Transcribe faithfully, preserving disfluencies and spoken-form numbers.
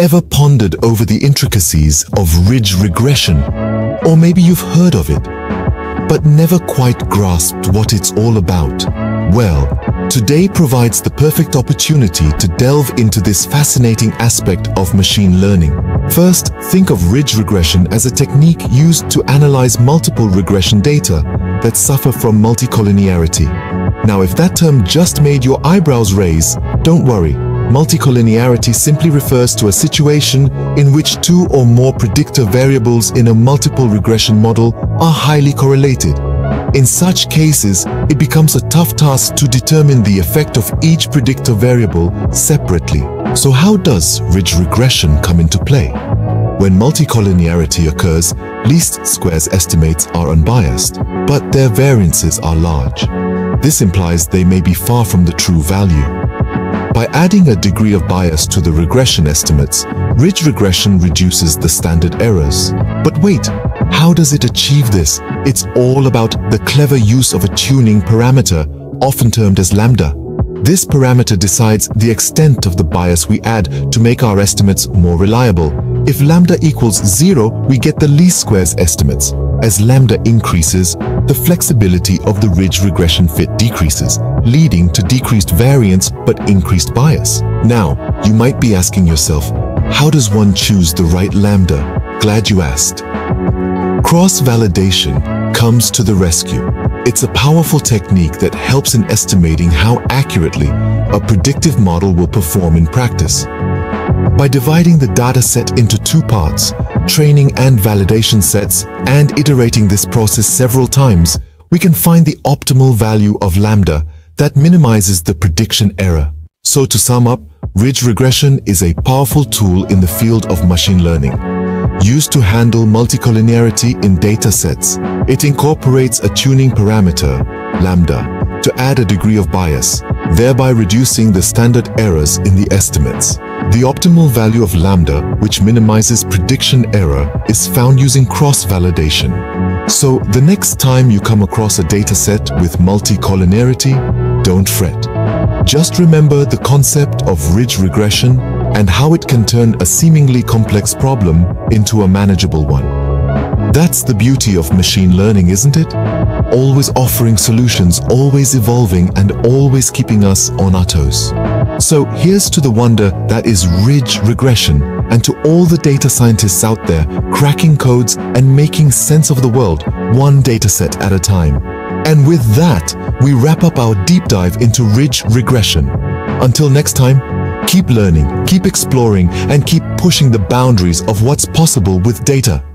Ever pondered over the intricacies of ridge regression? Or maybe you've heard of it, but never quite grasped what it's all about. Well, today provides the perfect opportunity to delve into this fascinating aspect of machine learning. First, think of ridge regression as a technique used to analyze multiple regression data that suffer from multicollinearity. Now, if that term just made your eyebrows raise, don't worry. Multicollinearity simply refers to a situation in which two or more predictor variables in a multiple regression model are highly correlated. In such cases, it becomes a tough task to determine the effect of each predictor variable separately. So how does ridge regression come into play? When multicollinearity occurs, least squares estimates are unbiased, but their variances are large. This implies they may be far from the true value. By adding a degree of bias to the regression estimates, ridge regression reduces the standard errors. But wait, how does it achieve this? It's all about the clever use of a tuning parameter, often termed as lambda. This parameter decides the extent of the bias we add to make our estimates more reliable. If lambda equals zero, we get the least squares estimates. As lambda increases, the flexibility of the ridge regression fit decreases, leading to decreased variance but increased bias. Now, you might be asking yourself, how does one choose the right lambda? Glad you asked. Cross-validation comes to the rescue. It's a powerful technique that helps in estimating how accurately a predictive model will perform in practice. By dividing the data set into two parts, training and validation sets, and iterating this process several times, we can find the optimal value of lambda that minimizes the prediction error. So to sum up, ridge regression is a powerful tool in the field of machine learning, used to handle multicollinearity in data sets. It incorporates a tuning parameter, lambda, to add a degree of bias, thereby reducing the standard errors in the estimates. The optimal value of lambda, which minimizes prediction error, is found using cross-validation. So the next time you come across a dataset with multicollinearity, don't fret. Just remember the concept of ridge regression and how it can turn a seemingly complex problem into a manageable one. That's the beauty of machine learning, isn't it? Always offering solutions, always evolving, and always keeping us on our toes. So here's to the wonder that is ridge regression, and to all the data scientists out there cracking codes and making sense of the world, one dataset at a time. And with that, we wrap up our deep dive into ridge regression. Until next time, keep learning, keep exploring, and keep pushing the boundaries of what's possible with data.